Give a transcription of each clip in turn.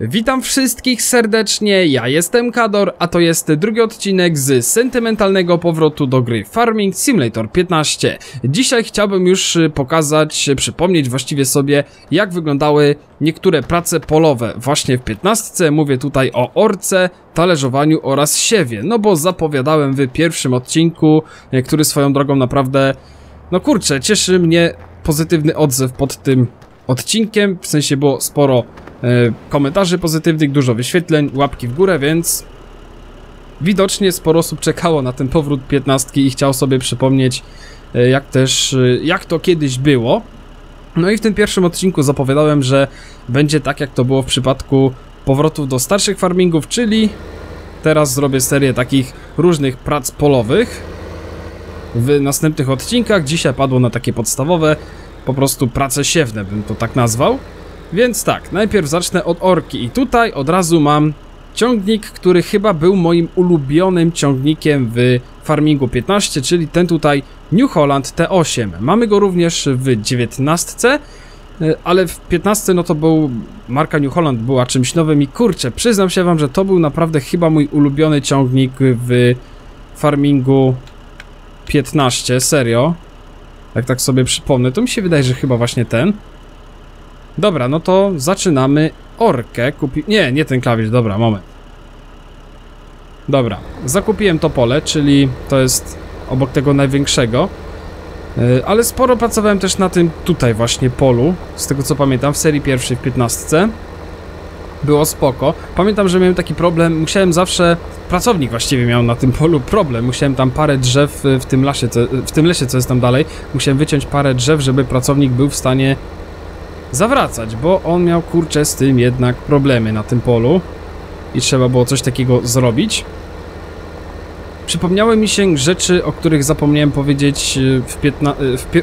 Witam wszystkich serdecznie, ja jestem Kador, a to jest drugi odcinek z sentymentalnego powrotu do gry Farming Simulator 15. Dzisiaj chciałbym już pokazać, przypomnieć właściwie sobie, jak wyglądały niektóre prace polowe właśnie w 15. Mówię tutaj o orce, talerzowaniu oraz siewie, no bo zapowiadałem w pierwszym odcinku, który swoją drogą naprawdę, no kurczę, cieszy mnie pozytywny odzew pod tym odcinkiem, w sensie było sporo komentarzy pozytywnych, dużo wyświetleń, łapki w górę, więc widocznie sporo osób czekało na ten powrót 15 i chciał sobie przypomnieć, jak to kiedyś było. No i w tym pierwszym odcinku zapowiadałem, że będzie tak, jak to było w przypadku powrotów do starszych farmingów, czyli teraz zrobię serię takich różnych prac polowych w następnych odcinkach. Dzisiaj padło na takie podstawowe, po prostu prace siewne bym to tak nazwał. Więc tak, najpierw zacznę od orki i tutaj od razu mam ciągnik, który chyba był moim ulubionym ciągnikiem w Farmingu 15, czyli ten tutaj New Holland T8. Mamy go również w 19, ale w 15 no to był, marka New Holland była czymś nowym i kurczę, przyznam się wam, że to był naprawdę chyba mój ulubiony ciągnik w Farmingu 15, serio. Jak tak sobie przypomnę, to mi się wydaje, że chyba właśnie ten. Dobra, no to zaczynamy orkę. Nie ten klawisz, dobra, moment. Dobra, zakupiłem to pole, czyli to jest obok tego największego. Ale sporo pracowałem też na tym tutaj właśnie polu. Z tego co pamiętam, w serii pierwszej w 15. Było spoko. Pamiętam, że miałem taki problem, musiałem zawsze... Pracownik właściwie miał na tym polu problem. Musiałem tam parę drzew w tym lesie, co jest tam dalej. Musiałem wyciąć parę drzew, żeby pracownik był w stanie... zawracać, bo on miał kurczę z tym jednak problemy na tym polu i trzeba było coś takiego zrobić. Przypomniały mi się rzeczy, o których zapomniałem powiedzieć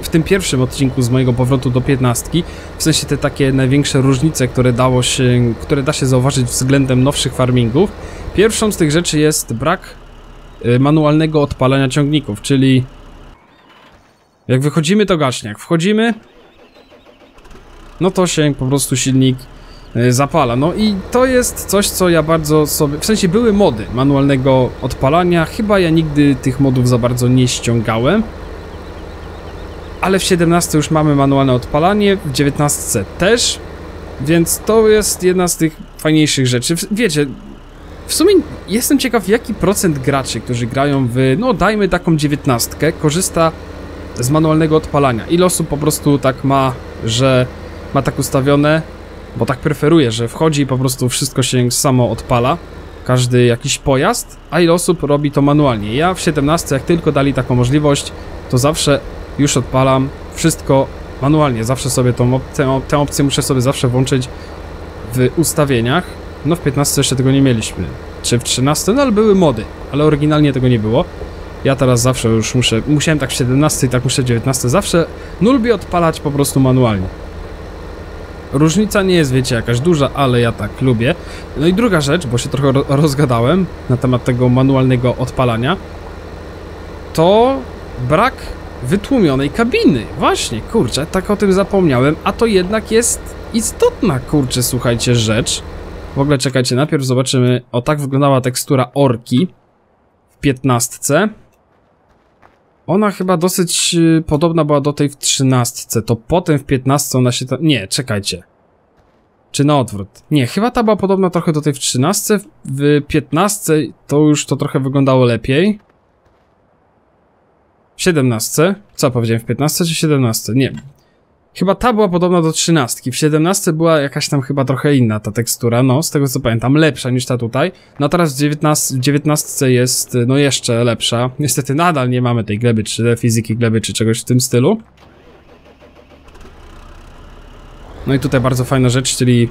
w tym pierwszym odcinku z mojego powrotu do 15, w sensie te takie największe różnice, które da się zauważyć względem nowszych farmingów. Pierwszą z tych rzeczy jest brak manualnego odpalania ciągników, czyli jak wychodzimy to gaśnie, jak wchodzimy no to się po prostu silnik zapala. No i to jest coś, co ja bardzo sobie... W sensie były mody manualnego odpalania. Chyba ja nigdy tych modów za bardzo nie ściągałem. Ale w 17 już mamy manualne odpalanie, w 19 też. Więc to jest jedna z tych fajniejszych rzeczy. Wiecie, w sumie jestem ciekaw, jaki procent graczy, którzy grają w... No dajmy taką 19, korzysta z manualnego odpalania. Ile osób po prostu tak ma, że... ma tak ustawione, bo tak preferuje, że wchodzi i po prostu wszystko się samo odpala, każdy jakiś pojazd, a ile osób robi to manualnie. Ja w 17, jak tylko dali taką możliwość, to zawsze już odpalam wszystko manualnie, zawsze sobie tę opcję muszę sobie zawsze włączyć w ustawieniach. No w 15 jeszcze tego nie mieliśmy, czy w 13, no ale były mody, ale oryginalnie tego nie było. Ja teraz zawsze już musiałem tak w 17 i tak muszę w 19 zawsze, no lubię odpalać po prostu manualnie. Różnica nie jest, wiecie, jakaś duża, ale ja tak lubię. No i druga rzecz, bo się trochę rozgadałem na temat tego manualnego odpalania, to brak wytłumionej kabiny. Właśnie, kurczę, tak o tym zapomniałem, a to jednak jest istotna, kurczę, słuchajcie, rzecz. W ogóle czekajcie, najpierw zobaczymy, o tak wyglądała tekstura orki w 15. Ona chyba dosyć podobna była do tej w 13, to potem w 15 ona się... Nie, czekajcie. Czy na odwrót? Nie, chyba ta była podobna trochę do tej w 13, w 15 to już to trochę wyglądało lepiej. W 17, co powiedziałem, w 15 czy 17? Nie. Chyba ta była podobna do 13, w 17 była jakaś tam chyba trochę inna ta tekstura, no z tego co pamiętam, lepsza niż ta tutaj. No teraz w 19 jest no jeszcze lepsza, niestety nadal nie mamy tej gleby, czy fizyki gleby, czy czegoś w tym stylu. No i tutaj bardzo fajna rzecz, czyli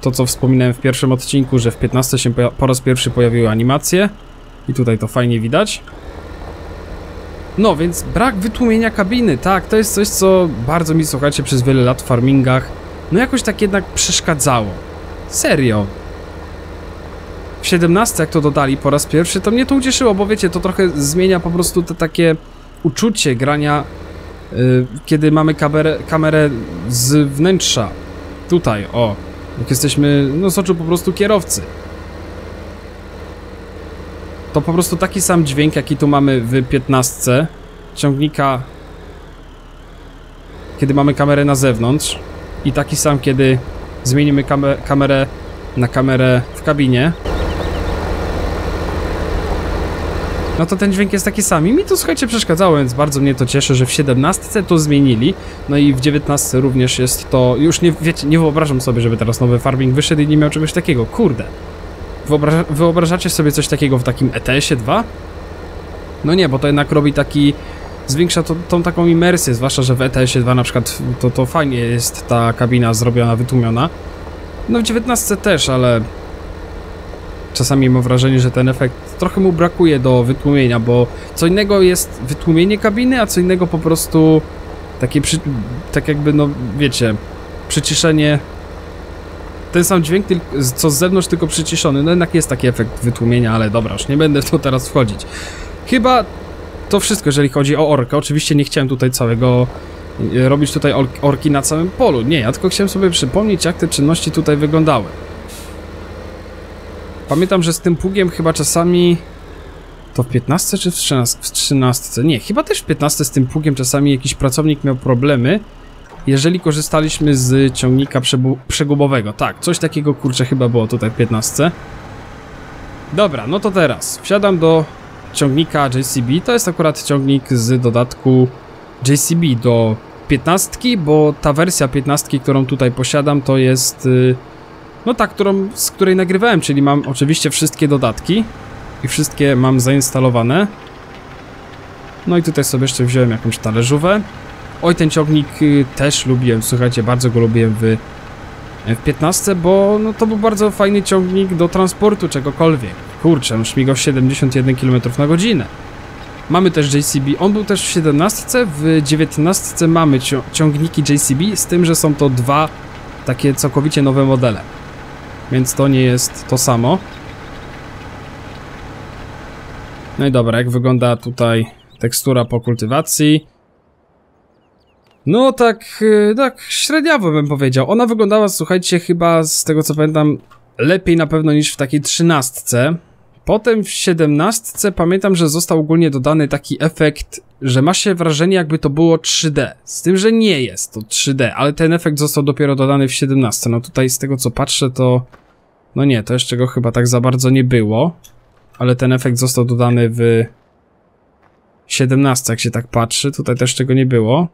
to co wspominałem w pierwszym odcinku, że w 15 się po raz pierwszy pojawiły animacje i tutaj to fajnie widać. No więc brak wytłumienia kabiny, tak, to jest coś, co bardzo mi, słuchajcie, przez wiele lat w farmingach no jakoś tak jednak przeszkadzało, serio. W 17 jak to dodali po raz pierwszy, to mnie to ucieszyło, bo wiecie, to trochę zmienia po prostu te takie uczucie grania, kiedy mamy kamerę z wnętrza. Tutaj, o, Jak jesteśmy, no z oczu po prostu kierowcy. To po prostu taki sam dźwięk, jaki tu mamy w 15 ciągnika, kiedy mamy kamerę na zewnątrz, i taki sam, kiedy zmienimy kamerę na kamerę w kabinie. No to ten dźwięk jest taki sam i mi to, słuchajcie, przeszkadzało, więc bardzo mnie to cieszy, że w 17 to zmienili. No i w 19 również jest to, już nie, wiecie, nie wyobrażam sobie, żeby teraz nowy Farming wyszedł i nie miał czegoś takiego, kurde. Wyobrażacie sobie coś takiego w takim ETS-ie 2? No nie, bo to jednak robi taki, zwiększa to, tą taką imersję, zwłaszcza, że w ETS-ie 2 na przykład to fajnie jest ta kabina zrobiona, wytłumiona. No w 19 też, ale czasami mam wrażenie, że ten efekt trochę mu brakuje do wytłumienia, bo co innego jest wytłumienie kabiny, a co innego po prostu takie, tak jakby, no wiecie, przyciszenie. Ten sam dźwięk, co z zewnątrz, tylko przyciszony. No jednak jest taki efekt wytłumienia, ale dobra, już nie będę w to teraz wchodzić. Chyba to wszystko, jeżeli chodzi o orkę. Oczywiście nie chciałem tutaj całego robić tutaj orki na całym polu. Nie, ja tylko chciałem sobie przypomnieć, jak te czynności tutaj wyglądały. Pamiętam, że z tym pługiem chyba czasami... To w 15 czy w 13? W 13. Nie, chyba też w 15 z tym pługiem czasami jakiś pracownik miał problemy, jeżeli korzystaliśmy z ciągnika przegubowego. Tak, coś takiego, kurczę, chyba było tutaj w 15. Dobra, no to teraz wsiadam do ciągnika JCB. To jest akurat ciągnik z dodatku JCB do 15, bo ta wersja 15, którą tutaj posiadam, to jest... No ta, z której nagrywałem, czyli mam oczywiście wszystkie dodatki i wszystkie mam zainstalowane. No i tutaj sobie jeszcze wziąłem jakąś talerzówę. Oj, ten ciągnik też lubiłem, słuchajcie, bardzo go lubiłem w 15, bo no, to był bardzo fajny ciągnik do transportu czegokolwiek. Kurczę, śmigał 71 km na godzinę. Mamy też JCB, on był też w 17, w 19 mamy ciągniki JCB, z tym, że są to dwa takie całkowicie nowe modele. Więc to nie jest to samo. No i dobra, jak wygląda tutaj tekstura po kultywacji? No tak średniawo bym powiedział. Ona wyglądała, słuchajcie, chyba z tego co pamiętam, lepiej na pewno niż w takiej 13. Potem w 17 pamiętam, że został ogólnie dodany taki efekt, że ma się wrażenie, jakby to było 3D. Z tym, że nie jest to 3D, ale ten efekt został dopiero dodany w 17. No tutaj z tego co patrzę, to... No nie, to jeszcze go chyba tak za bardzo nie było. Ale ten efekt został dodany w 17, jak się tak patrzy. Tutaj też czego nie było.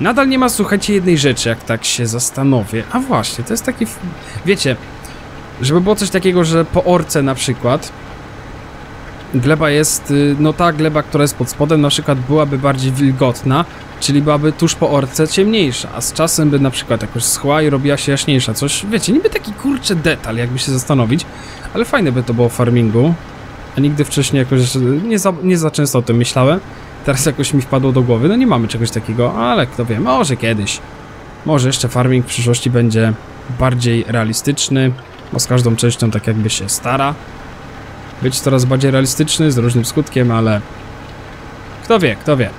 Nadal nie ma, słuchajcie, jednej rzeczy, jak tak się zastanowię. A właśnie, to jest taki... Wiecie, żeby było coś takiego, że po orce na przykład gleba jest... No ta gleba, która jest pod spodem, na przykład byłaby bardziej wilgotna, czyli byłaby tuż po orce ciemniejsza, a z czasem by na przykład jakoś schła i robiła się jaśniejsza. Coś, wiecie, niby taki, kurczę, detal, jakby się zastanowić, ale fajne by to było w farmingu. A nigdy wcześniej jakoś nie za często o tym myślałem. Teraz jakoś mi wpadło do głowy, no nie mamy czegoś takiego, ale kto wie, może kiedyś. Może jeszcze farming w przyszłości będzie bardziej realistyczny, bo z każdą częścią tak jakby się stara być coraz bardziej realistyczny, z różnym skutkiem, ale kto wie, kto wie.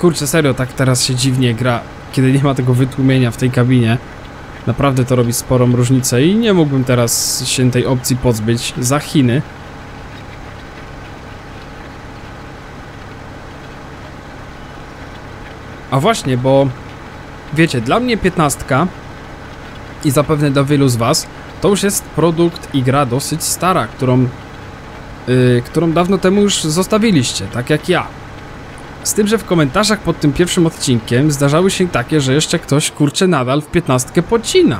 Kurczę, serio, tak teraz się dziwnie gra, kiedy nie ma tego wytłumienia w tej kabinie. Naprawdę to robi sporą różnicę i nie mógłbym teraz się tej opcji pozbyć za Chiny. A właśnie, bo wiecie, dla mnie 15 i zapewne dla wielu z was to już jest produkt i gra dosyć stara, którą dawno temu już zostawiliście, tak jak ja. Z tym, że w komentarzach pod tym pierwszym odcinkiem zdarzały się takie, że jeszcze ktoś, kurczę, nadal w 15 podcina.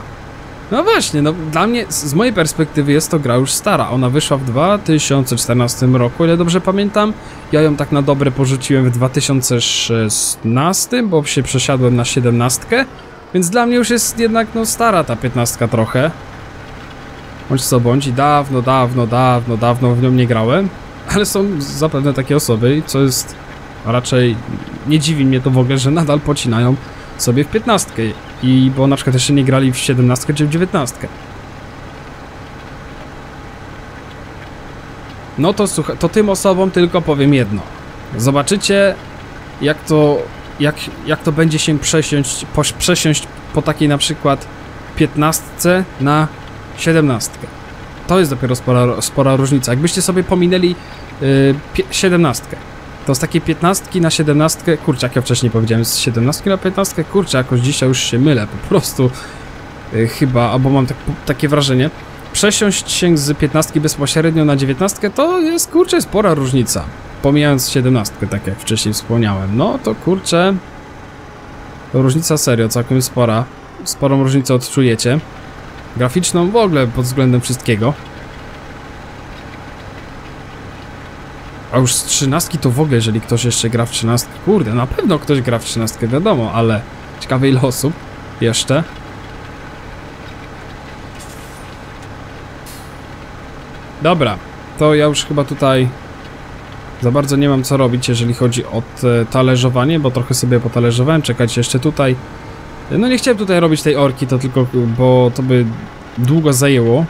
No właśnie, no dla mnie, z mojej perspektywy jest to gra już stara. Ona wyszła w 2014 roku, ile dobrze pamiętam. Ja ją tak na dobre porzuciłem w 2016, bo się przesiadłem na 17. Więc dla mnie już jest jednak, no, stara ta 15 trochę. Bądź co bądź, i dawno w nią nie grałem. Ale są zapewne takie osoby, co jest... A raczej nie dziwi mnie to w ogóle, że nadal pocinają sobie w 15, i bo na przykład jeszcze nie grali w 17 czy w 19. No to słuchaj, to tym osobom tylko powiem jedno. Zobaczycie, jak to będzie się przesiąść po takiej na przykład 15 na 17. To jest dopiero spora różnica. Jakbyście sobie pominęli 17. To z takiej 15 na 17, kurczę, jak ja wcześniej powiedziałem, z 17 na 15, kurczę, jakoś dzisiaj już się mylę, po prostu chyba, albo mam takie wrażenie. Przesiąść się z 15 bezpośrednio na 19 to jest, kurczę, spora różnica. Pomijając 17, tak jak wcześniej wspomniałem. No to kurczę, różnica serio, całkiem spora. Sporą różnicę odczujecie. Graficzną w ogóle pod względem wszystkiego. A już z 13 to w ogóle, jeżeli ktoś jeszcze gra w 13, kurde, na pewno ktoś gra w 13, wiadomo, ale ciekawe ile osób jeszcze. Dobra, to ja już chyba tutaj za bardzo nie mam co robić, jeżeli chodzi o talerzowanie, bo trochę sobie potalerzowałem, czekajcie jeszcze tutaj. No nie chciałem tutaj robić tej orki, to tylko, bo to by długo zajęło.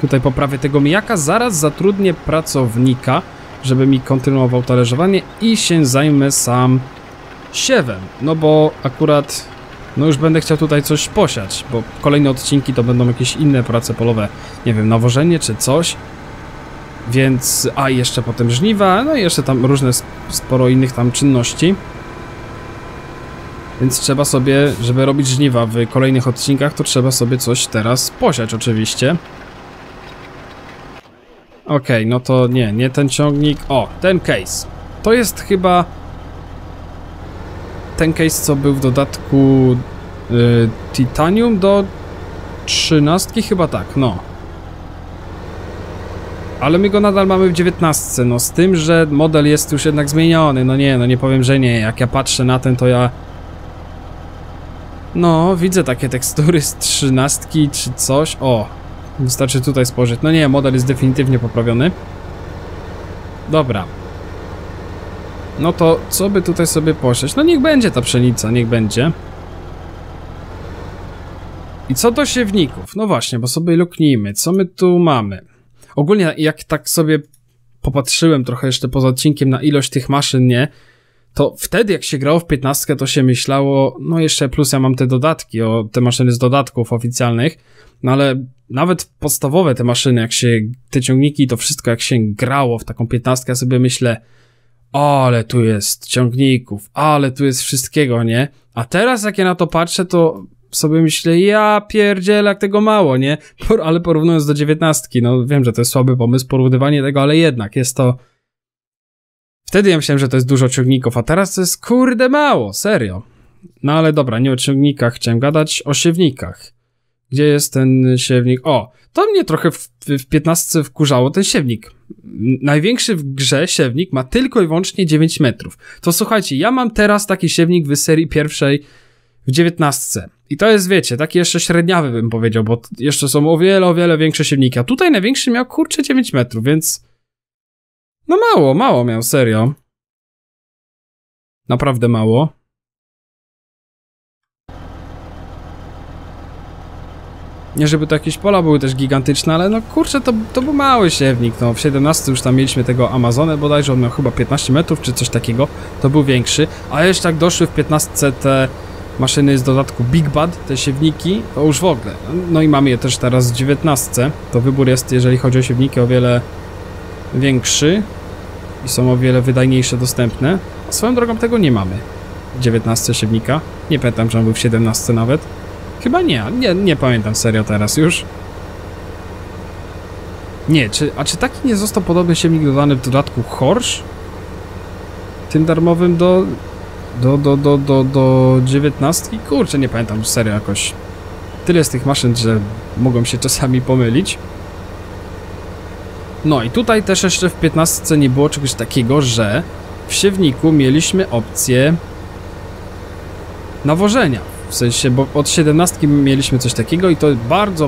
Tutaj poprawię tego mijaka, zaraz zatrudnię pracownika, żeby mi kontynuował talerzowanie i się zajmę sam siewem. No bo akurat, no już będę chciał tutaj coś posiać, bo kolejne odcinki to będą jakieś inne prace polowe, nie wiem, nawożenie czy coś. Więc, a jeszcze potem żniwa, no i jeszcze tam różne sporo innych tam czynności. Więc trzeba sobie, żeby robić żniwa w kolejnych odcinkach, to trzeba sobie coś teraz posiać oczywiście. Okej, no to nie ten ciągnik. O, ten case. To jest chyba ten case, co był w dodatku Titanium do 13, chyba tak, no. Ale my go nadal mamy w 19, no z tym, że model jest już jednak zmieniony. No nie powiem, że nie. Jak ja patrzę na ten, to ja... No, widzę takie tekstury z 13 czy coś. O, wystarczy tutaj spojrzeć. No nie, model jest definitywnie poprawiony. Dobra. No to co by tutaj sobie posiać? No niech będzie ta pszenica, niech będzie. I co do siewników? No właśnie, bo sobie luknijmy. Co my tu mamy? Ogólnie jak tak sobie popatrzyłem trochę jeszcze poza odcinkiem na ilość tych maszyn, nie? To wtedy jak się grało w 15, to się myślało, no jeszcze plus ja mam te dodatki, te maszyny z dodatków oficjalnych, no ale nawet podstawowe te maszyny, jak się, te ciągniki i to wszystko jak się grało w taką 15, ja sobie myślę, ale tu jest ciągników, ale tu jest wszystkiego, nie? A teraz jak ja na to patrzę, to sobie myślę, ja pierdzielę, jak tego mało, nie? Ale porównując do 19, no wiem, że to jest słaby pomysł, porównywanie tego, ale jednak jest to... Wtedy ja myślałem, że to jest dużo ciągników, a teraz to jest kurde mało, serio. No ale dobra, nie o ciągnikach chciałem gadać, o siewnikach. Gdzie jest ten siewnik? O, to mnie trochę w 15 wkurzało ten siewnik. Największy w grze siewnik ma tylko i wyłącznie 9 metrów. To słuchajcie, ja mam teraz taki siewnik w serii pierwszej w 19. I to jest, wiecie, taki jeszcze średniawy bym powiedział, bo jeszcze są o wiele większe siewniki. A tutaj największy miał, kurczę, 9 metrów, więc... No mało miał, serio. Naprawdę mało. Nie żeby to jakieś pola były też gigantyczne, ale no kurczę, to był mały siewnik, no w 17 już tam mieliśmy tego Amazonę bodajże, on miał chyba 15 metrów czy coś takiego, to był większy, a jeszcze jak doszły w 15 te maszyny z dodatku Big Bad, te siewniki, to już w ogóle, no i mamy je też teraz w 19, to wybór jest, jeżeli chodzi o siewniki, o wiele większy i są o wiele wydajniejsze dostępne, a swoją drogą tego nie mamy, 19 siewnika, nie pamiętam, że on był w 17 nawet. Chyba nie pamiętam serio teraz już. Nie, czy taki nie został podobny siewnik dodany w dodatku Horsch? Tym darmowym do 19? Kurczę, nie pamiętam serio jakoś. Tyle z tych maszyn, że mogą się czasami pomylić. No i tutaj też jeszcze w 15 nie było czegoś takiego, że w siewniku mieliśmy opcję nawożenia. W sensie, bo od 17 mieliśmy coś takiego i to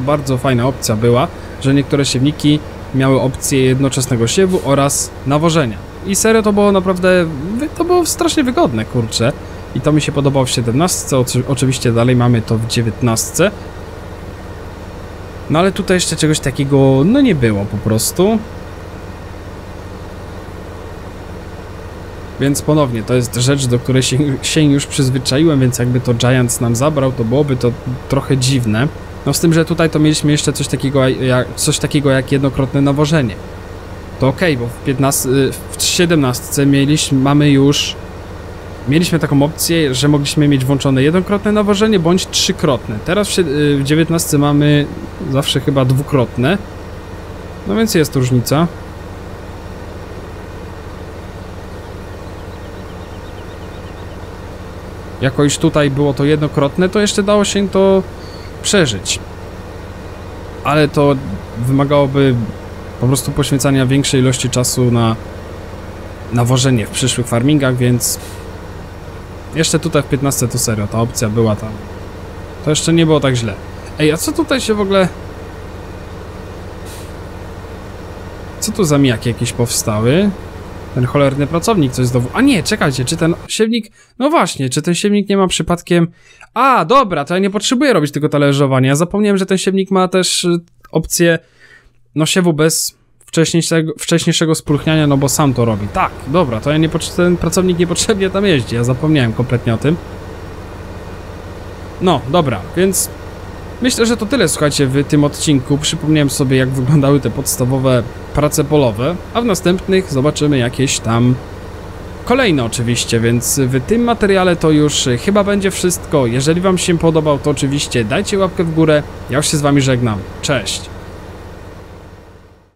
bardzo fajna opcja była, że niektóre siewniki miały opcję jednoczesnego siewu oraz nawożenia. I serio to było naprawdę, to było strasznie wygodne, kurczę. I to mi się podobało w 17, oczywiście dalej mamy to w 19. No ale tutaj jeszcze czegoś takiego, no nie było po prostu. Więc ponownie, to jest rzecz, do której się już przyzwyczaiłem, więc jakby to Giants nam zabrał, to byłoby to trochę dziwne. No z tym, że tutaj to mieliśmy jeszcze coś takiego jak jednokrotne nawożenie. To okej, bo w 17 mieliśmy taką opcję, że mogliśmy mieć włączone jednokrotne nawożenie bądź trzykrotne. Teraz w 19 mamy zawsze chyba dwukrotne. No więc jest różnica. Jako iż tutaj było to jednokrotne, to jeszcze dało się to przeżyć. Ale to wymagałoby po prostu poświęcania większej ilości czasu na nawożenie w przyszłych farmingach, więc jeszcze tutaj w 15 to serio, ta opcja była tam. To jeszcze nie było tak źle. Ej, a co tutaj się w ogóle... Co tu za mijaki jakieś powstały? Ten cholerny pracownik coś znowu... A nie, czekajcie, czy ten siewnik... No właśnie, czy ten siewnik nie ma przypadkiem... A, dobra, to ja nie potrzebuję robić tego talerzowania. Ja zapomniałem, że ten siewnik ma też opcję... No siewu bez wcześniejszego spróchniania, no bo sam to robi. Tak, dobra, to ja nie ten pracownik niepotrzebnie tam jeździ. Ja zapomniałem kompletnie o tym. No, dobra, więc... Myślę, że to tyle, słuchajcie, w tym odcinku. Przypomniałem sobie, jak wyglądały te podstawowe prace polowe, a w następnych zobaczymy jakieś tam kolejne oczywiście, więc w tym materiale to już chyba będzie wszystko. Jeżeli wam się podobał, to oczywiście dajcie łapkę w górę. Ja już się z wami żegnam. Cześć!